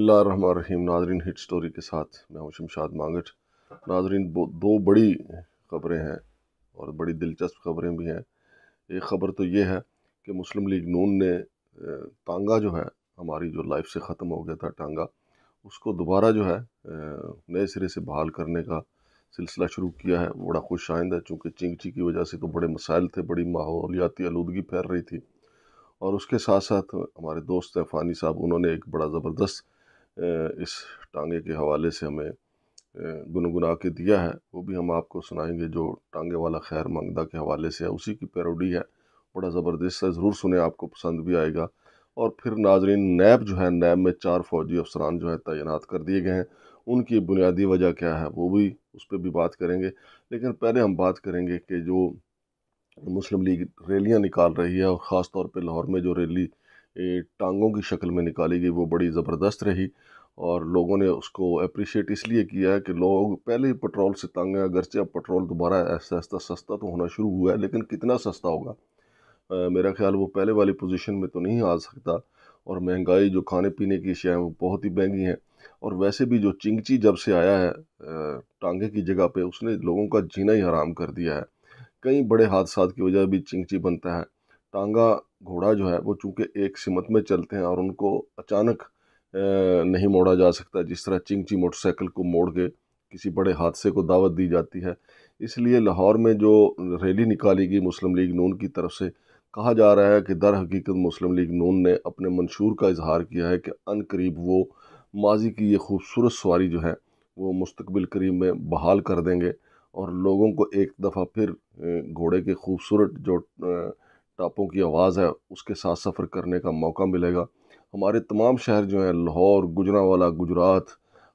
रहमान रहीम। नाजरीन, hit story के साथ मैं हूं शमशाद मांगट। नाजरीन, दो बड़ी खबरें हैं और बड़ी दिलचस्प खबरें भी हैं। एक ख़बर तो ये है कि मुस्लिम लीग नून ने तांगा जो है हमारी जो लाइफ से ख़त्म हो गया था तांगा, उसको दोबारा जो है नए सिरे से बहाल करने का सिलसिला शुरू किया है। बड़ा खुश आइंद है, चूँकि चिंगची की वजह से तो बड़े मसाइल थे, बड़ी माहौलियाती आलूदगी फैल रही थी और उसके साथ साथ हमारे दोस्त हैं फ़ानी साहब, उन्होंने एक बड़ा ज़बरदस्त इस टांगे के हवाले से हमें गुनगुना के दिया है, वो भी हम आपको सुनाएंगे। जो टांगे वाला खैर मंगदा के हवाले से है, उसी की पैरोडी है, बड़ा ज़बरदस्त है, ज़रूर सुने, आपको पसंद भी आएगा। और फिर नाजरीन, नैब जो है, नैब में 4 फौजी अफसरान जो है तैनात कर दिए गए हैं। उनकी बुनियादी वजह क्या है, वो भी उस पर भी बात करेंगे। लेकिन पहले हम बात करेंगे कि जो मुस्लिम लीग रैलियाँ निकाल रही है और ख़ास तौर पर लाहौर में जो रैली टांगों की शक्ल में निकाली गई, वो बड़ी ज़बरदस्त रही और लोगों ने उसको अप्रिशिएट इसलिए किया है कि लोग पहले ही पेट्रोल से तंग हैं। अगरचे अब पेट्रोल दोबारा ऐसा सस्ता तो होना शुरू हुआ है, लेकिन कितना सस्ता होगा, मेरा ख्याल वो पहले वाली पोजीशन में तो नहीं आ सकता। और महंगाई, जो खाने पीने की अशियाँ हैं, वो बहुत ही महंगी हैं। और वैसे भी जो चिंगची जब से आया है टांगे की जगह पर, उसने लोगों का जीना ही हराम कर दिया है। कई बड़े हादसा की वजह भी चिंगची बनता है। टांगा घोड़ा जो है वो चूँकि एक सिमत में चलते हैं और उनको अचानक नहीं मोड़ा जा सकता, जिस तरह चिंगची मोटरसाइकिल को मोड़ के किसी बड़े हादसे को दावत दी जाती है। इसलिए लाहौर में जो रैली निकाली गई मुस्लिम लीग नून की तरफ से, कहा जा रहा है कि दर हकीकत मुस्लिम लीग नून ने अपने मंशूर का इजहार किया है कि अनकरीब वो माजी की ये खूबसूरत सवारी जो है वो मुस्तकबिल करीब में बहाल कर देंगे और लोगों को एक दफ़ा फिर घोड़े के खूबसूरत जो टापों की आवाज़ है उसके साथ सफ़र करने का मौका मिलेगा। हमारे तमाम शहर जो हैं, लाहौर, गुजरांवाला, गुजरात,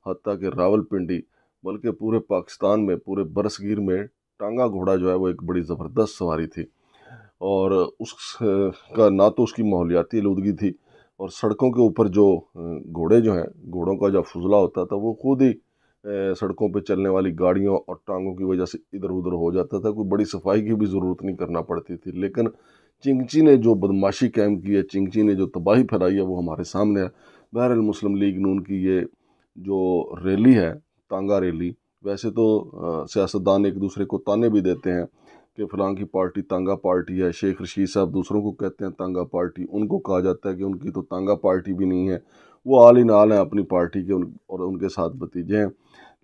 हत्ता के रावलपिंडी, बल्कि पूरे पाकिस्तान में, पूरे बरसगीर में टांगा घोड़ा जो है वो एक बड़ी ज़बरदस्त सवारी थी। और उसका ना तो उसकी माहौलियाती आलूदगी थी और सड़कों के ऊपर जो घोड़े जो हैं, घोड़ों का जब फुजला होता था वो खुद ही सड़कों पे चलने वाली गाड़ियों और टांगों की वजह से इधर उधर हो जाता था, कोई बड़ी सफाई की भी ज़रूरत नहीं करना पड़ती थी। लेकिन चिंगची ने जो बदमाशी कायम की है, चिंगची ने जो तबाही फैलाई है, वो हमारे सामने है। बहरहाल, मुस्लिम लीग नून की ये जो रैली है, तांगा रैली, वैसे तो सियासतदान एक दूसरे को ताने भी देते हैं कि फ़लाँ की पार्टी तांगा पार्टी है। शेख रशीद साहब दूसरों को कहते हैं तांगा पार्टी, उनको कहा जाता है कि उनकी तो तांगा पार्टी भी नहीं है, वो आल ही नाल हैं अपनी पार्टी के और उनके साथ भतीजे हैं।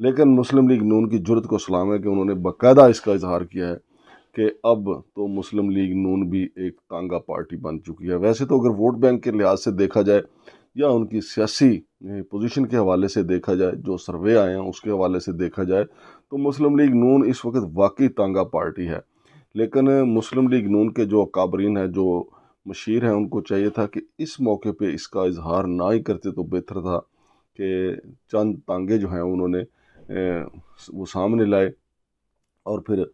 लेकिन मुस्लिम लीग नून की जुर्रत को सलाम है कि उन्होंने बाकायदा इसका इजहार किया है कि अब तो मुस्लिम लीग नून भी एक तांगा पार्टी बन चुकी है। वैसे तो अगर वोट बैंक के लिहाज से देखा जाए या उनकी सियासी पोजीशन के हवाले से देखा जाए, जो सर्वे आए हैं उसके हवाले से देखा जाए, तो मुस्लिम लीग नून इस वक्त वाकई तांगा पार्टी है। लेकिन मुस्लिम लीग नून के जो अकाबरीन हैं, जो मशीर हैं, उनको चाहिए था कि इस मौके पर इसका इजहार ना ही करते तो बेहतर था कि चंद तांगे जो हैं उन्होंने वो सामने लाए और फिर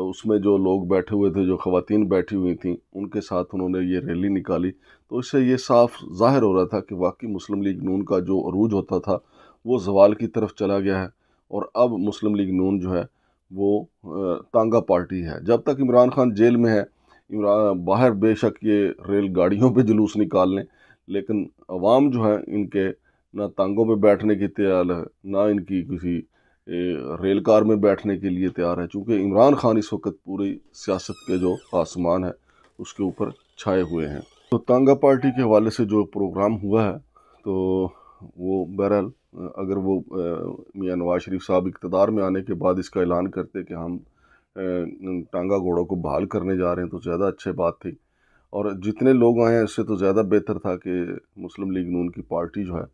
उसमें जो लोग बैठे हुए थे, जो ख़वातीन बैठी हुई थीं, उनके साथ उन्होंने ये रैली निकाली। तो इससे ये साफ ज़ाहिर हो रहा था कि वाकई मुस्लिम लीग नून का जो अरूज होता था वो ज़वाल की तरफ चला गया है और अब मुस्लिम लीग नून जो है वो तांगा पार्टी है। जब तक इमरान खान जेल में है, इमरान बाहर बेशक ये रेल गाड़ियों पर जुलूस निकाल लें, लेकिन अवाम जो है इनके ना तांगों पर बैठने की तैयार है, ना इनकी किसी रेल कार में बैठने के लिए तैयार है, चूँकि इमरान खान इस वक्त पूरी सियासत के जो आसमान है उसके ऊपर छाए हुए हैं। तो तांगा पार्टी के हवाले से जो प्रोग्राम हुआ है, तो वो बहरहाल अगर वो मियां नवाज शरीफ साहब इक़्तिदार में आने के बाद इसका ऐलान करते कि हम टांगा घोड़ों को बहाल करने जा रहे हैं, तो ज़्यादा अच्छी बात थी। और जितने लोग आए हैं इससे तो ज़्यादा बेहतर था कि मुस्लिम लीग नून की पार्टी जो है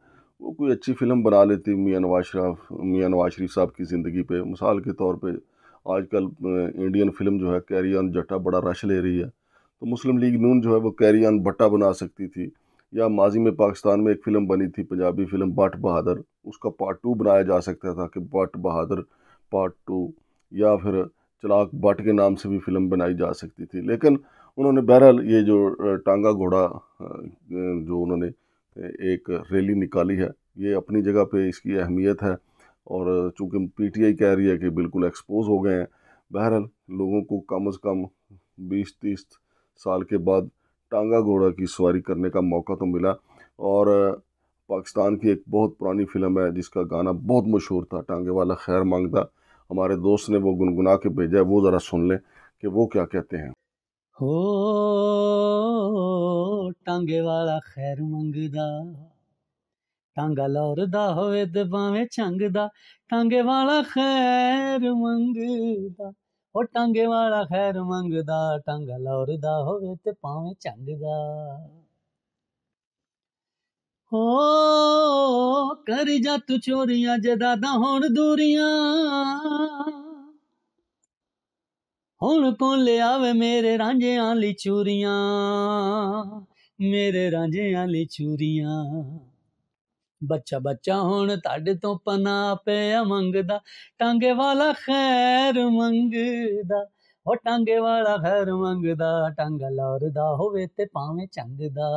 वो कोई अच्छी फिल्म बना लेती मियां नवाज शरीफ साहब की ज़िंदगी पे। मिसाल के तौर पे आजकल इंडियन फिल्म जो है कैरी ऑन जट्टा बड़ा रश ले रही है, तो मुस्लिम लीग नून जो है वो कैरी ऑन बट्टा बना सकती थी। या माजी में पाकिस्तान में एक फ़िल्म बनी थी पंजाबी फिल्म बट बहादुर, उसका पार्ट 2 बनाया जा सकता था कि बट बहादुर पार्ट 2, या फिर चलाक बट के नाम से भी फ़िल्म बनाई जा सकती थी। लेकिन उन्होंने बहरहाल ये जो टांगा घोड़ा जो उन्होंने एक रैली निकाली है, ये अपनी जगह पे इसकी अहमियत है और चूँकि PTI कह रही है कि बिल्कुल एक्सपोज़ हो गए हैं। बहरहाल, लोगों को कम से कम 20-30 साल के बाद टांगा घोड़ा की सवारी करने का मौका तो मिला और पाकिस्तान की एक बहुत पुरानी फिल्म है जिसका गाना बहुत मशहूर था, टांगे वाला खैर मांगदा। हमारे दोस्त ने वो गुनगुना के भेजा है, वो ज़रा सुन लें कि वो क्या कहते हैं। हो टांगे वाला खैर मंगदा, टांगा लौरदा होवे ते भावें चंगदा, टांगे वाला खैर मंगदा। हो टांगे वाला खैर मंगदा, टांगा लौरदा होवे ते भावें चंगदा। हो कर जा तू चोरियां जदादा होण दूरियां, हुण कौन ले आवे मेरे रांझे आली चूरियां, मेरे रांझे आली चूरियां। बच्चा बच्चा हुण ताड़े तो पना पे मंगदा, टांगे वाला खैर मंगदा। ओ टांगे वाला खैर मंगदा, टांगा लौरदा होवे ते पावे चंगदा।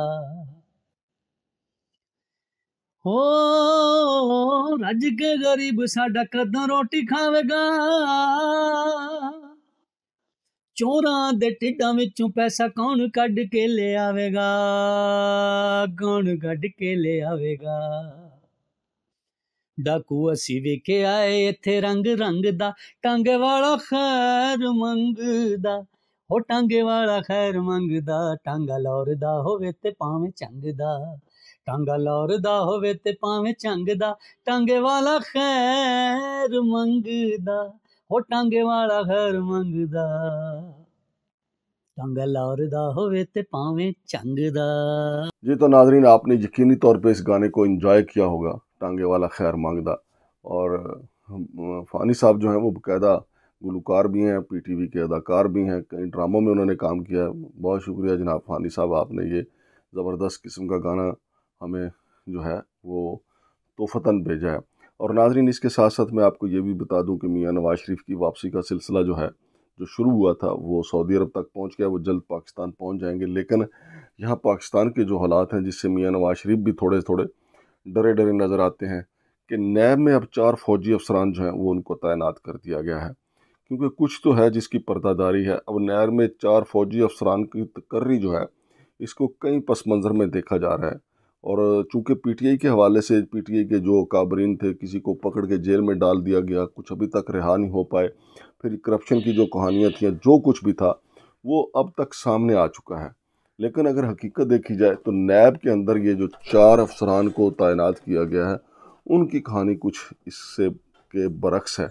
हो रज के गरीब साडा कदों रोटी खावेगा, चोरां दे टिड्डां विचों पैसा कौन कढ़ के ले आवेगा, कौन कढ़ के ले आवेगा। डाकू असी वेखे आए इत्थे रंग रंग दा, टांगे वाला खैर मंगदा। हो टांगे वाला खैर मंगदा, टांगा लौरदा होवे ते भावें चंगदा, टांगा लौरदा होवे ते भावें चंगदा, टांगे वाला खैर मंगदा। हो टांगे वाला खैर मंगदा, टांगा लौरदा होवे ते पावे चंगदा। जी तो नाजरीन, आपने यकीनी तौर पे इस गाने को एंजॉय किया होगा, टांगे वाला खैर मंगदा। और फ़ानी साहब जो हैं वो बाकायदा गुलकार भी हैं, PTV के अदाकार भी हैं, कई ड्रामों में उन्होंने काम किया है। बहुत शुक्रिया जनाब फ़ानी साहब, आपने ये ज़बरदस्त किस्म का गाना हमें जो है वो तोहफ़तन भेजा है। और नाजरीन, इसके साथ साथ मैं आपको ये भी बता दूं कि मियां नवाज़ शरीफ की वापसी का सिलसिला जो है जो शुरू हुआ था वो सऊदी अरब तक पहुंच गया, वो जल्द पाकिस्तान पहुंच जाएंगे। लेकिन यहाँ पाकिस्तान के जो हालात हैं जिससे मियां नवाज़ शरीफ भी थोड़े थोड़े डरे डरे नज़र आते हैं कि नैब में अब 4 फ़ौजी अफसरान जो हैं वो उनको तैनात कर दिया गया है, क्योंकि कुछ तो है जिसकी पर्दादारी है। अब नैब में 4 फ़ौजी अफसरान की तकर्री जो है इसको कई पस मंज़र में देखा जा रहा है। और चूँकि PTI के हवाले से PTI के जो काबरीन थे किसी को पकड़ के जेल में डाल दिया गया, कुछ अभी तक रिहा नहीं हो पाए। फिर करप्शन की जो कहानियाँ थी, जो कुछ भी था वो अब तक सामने आ चुका है। लेकिन अगर हकीकत देखी जाए तो नैब के अंदर ये जो 4 अफसरान को तैनात किया गया है उनकी कहानी कुछ इससे के बरक्स है।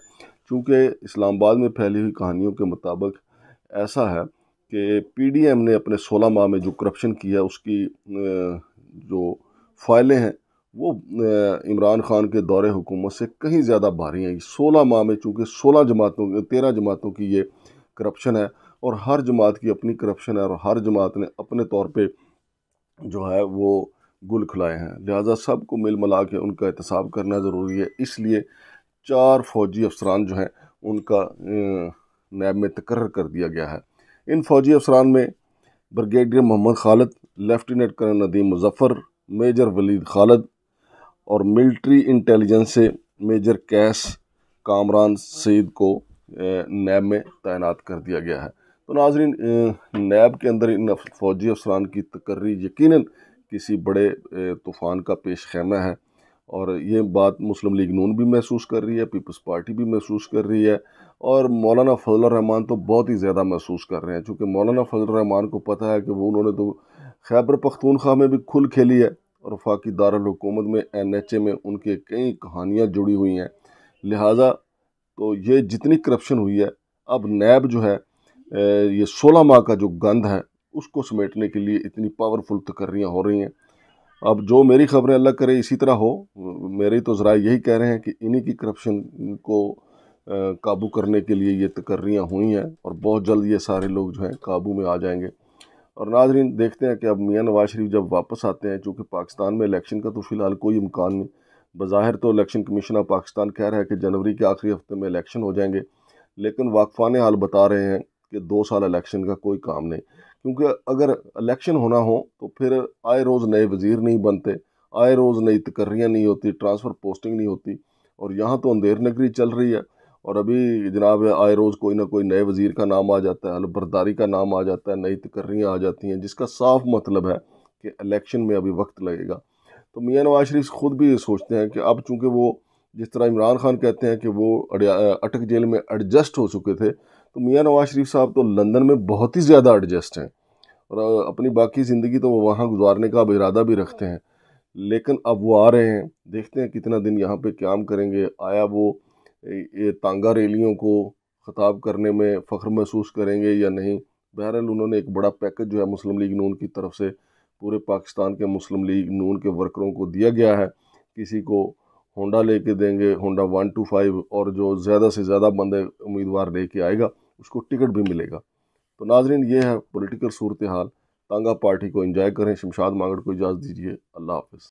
चूँकि इस्लामाबाद में फैली हुई कहानियों के मुताबिक ऐसा है कि PDM ने अपने 16 माह में जो करप्शन किया उसकी जो फाइलें हैं वो इमरान खान के दौरे हुकूमत से कहीं ज़्यादा भारी हैं। 16 माह में चूँकि 13 जमातों की ये करप्शन है, और हर जमात की अपनी करप्शन है, और हर जमात ने अपने तौर पे जो है वो गुल खुलाए हैं। लिहाजा सबको मिल मिला के उनका एहतसाब करना ज़रूरी है। इसलिए 4 फ़ौजी अफसरान जो हैं उनका नैब में तकर्रर कर दिया गया है। इन फ़ौजी अफसरान में brigadier Mohammad Khalid, lieutenant colonel Nadeem Muzaffar, major Waleed Khalid और मिलिट्री इंटेलिजेंस से मेजर कैस कामरान सईद को नैब में तैनात कर दिया गया है। तो नाजरीन, नैब के अंदर इन फ़ौजी अफसरान की तकर्री यकीनन किसी बड़े तूफ़ान का पेश खैमा है। और ये बात मुस्लिम लीग नून भी महसूस कर रही है, पीपल्स पार्टी भी महसूस कर रही है, और मौलाना फजल रहमान तो बहुत ही ज़्यादा महसूस कर रहे हैं। चूँकि मौलाना फजल रहमान को पता है कि वो उन्होंने तो खैबर पख्तूनख्वा में भी खुल खेली है, और वफाकी दारुल हुकूमत में NHA में उनके कई कहानियाँ जुड़ी हुई हैं। लिहाजा तो ये जितनी करप्शन हुई है, अब नैब जो है ये 16 माह का जो गंद है उसको समेटने के लिए इतनी पावरफुल तकर्रियाँ हो रही हैं। अब जो मेरी ख़बरें अल्लाह करे इसी तरह हो, मेरे तो ज़रा यही कह रहे हैं कि इन्हीं की करप्शन को काबू करने के लिए ये तकर्रियाँ हुई हैं, और बहुत जल्द ये सारे लोग जो हैं काबू में आ जाएंगे। और नाजरीन, देखते हैं कि अब मियां नवाज़ शरीफ जब वापस आते हैं, चूँकि पाकिस्तान में इलेक्शन का तो फ़िलहाल कोई इम्कान नहीं। बज़ाहिर तो इलेक्शन कमीशन ऑफ पाकिस्तान कह रहा है कि जनवरी के आखिरी हफ्ते में इलेक्शन हो जाएंगे, लेकिन वाकफ़ान हाल बता रहे हैं कि 2 साल इलेक्शन का कोई काम नहीं, क्योंकि अगर इलेक्शन होना हो तो फिर आए रोज़ नए वज़ीर नहीं बनते, आए रोज़ नई तकर्रियाँ नहीं होती, ट्रांसफ़र पोस्टिंग नहीं होती, और यहाँ तो अंधेर नगरी चल रही है। और अभी जनाब आए रोज़ कोई ना कोई नए वज़ीर का नाम आ जाता है, अलबरदारी का नाम आ जाता है, नई तकर्रियाँ आ जाती हैं, जिसका साफ मतलब है कि इलेक्शन में अभी वक्त लगेगा। तो मियाँ नवाज शरीफ खुद भी सोचते हैं कि अब चूँकि वो जिस तरह इमरान खान कहते हैं कि वो अटक जेल में एडजस्ट हो चुके थे, तो मियाँ नवाज शरीफ साहब तो लंदन में बहुत ही ज़्यादा एडजस्ट हैं और अपनी बाकी ज़िंदगी तो वो वहाँ गुजारने का अब इरादा भी रखते हैं। लेकिन अब वो आ रहे हैं, देखते हैं कितना दिन यहाँ पे काम करेंगे। आया वो तांगा रैलियों को ख़िताब करने में फ़ख्र महसूस करेंगे या नहीं। बहरहाल उन्होंने एक बड़ा पैकेज जो है मुस्लिम लीग नून की तरफ से पूरे पाकिस्तान के मुस्लिम लीग नून के वर्करों को दिया गया है। किसी को होंडा लेके देंगे, होंडा 125, और जो ज़्यादा से ज़्यादा बंदे उम्मीदवार लेके आएगा उसको टिकट भी मिलेगा। तो नाजरीन, ये है पॉलिटिकल सूरत हाल। तांगा पार्टी को एंजॉय करें। शमशाद मांगड़ को इजाज़त दीजिए। अल्लाह हाफ़िज़।